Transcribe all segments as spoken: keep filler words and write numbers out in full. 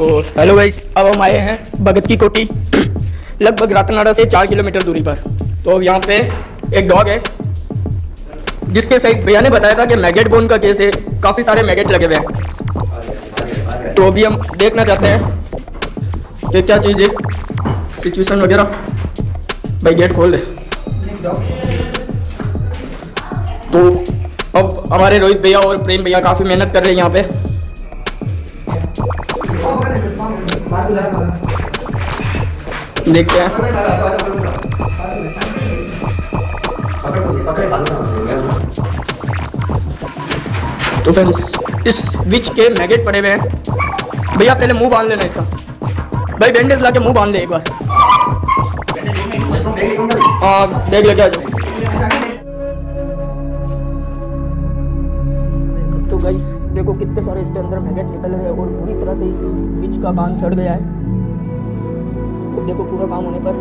और hello guys, अब हम आए हैं भगत की कोठी, लगभग रातनाड़ा से चार किलोमीटर दूरी पर। तो यहाँ पे एक डॉग है जिसके सही भैया ने बताया था कि मैगेट बोन का केस है, काफ़ी सारे मैगेट लगे हुए हैं। तो अभी हम देखना चाहते हैं कि क्या चीज़ है, सिचुएशन वगैरह। भाई गेट खोल दे। तो अब हमारे रोहित भैया और प्रेम भैया काफ़ी मेहनत कर रहे हैं यहाँ पे। देखते हैं। तो फ्रेंड्स, इस विच के मैगेट पड़े हुए हैं। भैया पहले मुंह बांध लेना इसका। भाई बैंडेज ला के मुँह बांध दे एक बार। हाँ, देख ले क्या। तो गाइस देखो कितने सारे इसके अंदर मैगेट निकल रहे हैं और पूरी तरह से इस बीच का बांध सड़ गया है। तो देखो पूरा काम होने पर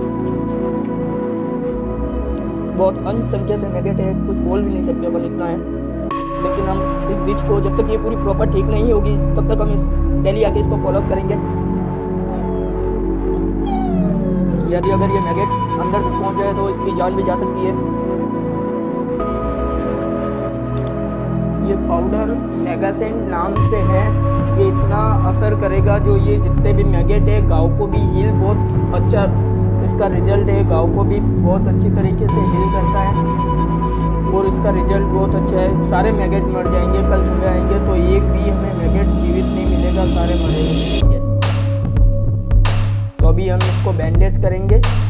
बहुत अनसंख्या से मैगेट है, कुछ बोल भी नहीं सकते अपन इतना है। लेकिन हम इस बीच को जब तक ये पूरी प्रॉपर ठीक नहीं होगी तब तक हम इस डेली आके इसको फॉलोअप करेंगे। यदि अगर ये मैगेट अंदर तक पहुँच जाए तो इसकी जान भी जा सकती है। ये पाउडर मेगासेंट नाम से है, ये इतना असर करेगा जो ये जितने भी मैगेट है गांव को भी हील, बहुत अच्छा इसका रिजल्ट है, गांव को भी बहुत अच्छी तरीके से हील करता है और इसका रिजल्ट बहुत अच्छा है। सारे मैगेट मर जाएंगे, कल सुबह आएंगे तो एक भी हमें मैगेट जीवित नहीं मिलेगा, सारे मरे हुए मिलेंगे। तो अभी हम इसको बैंडेज करेंगे।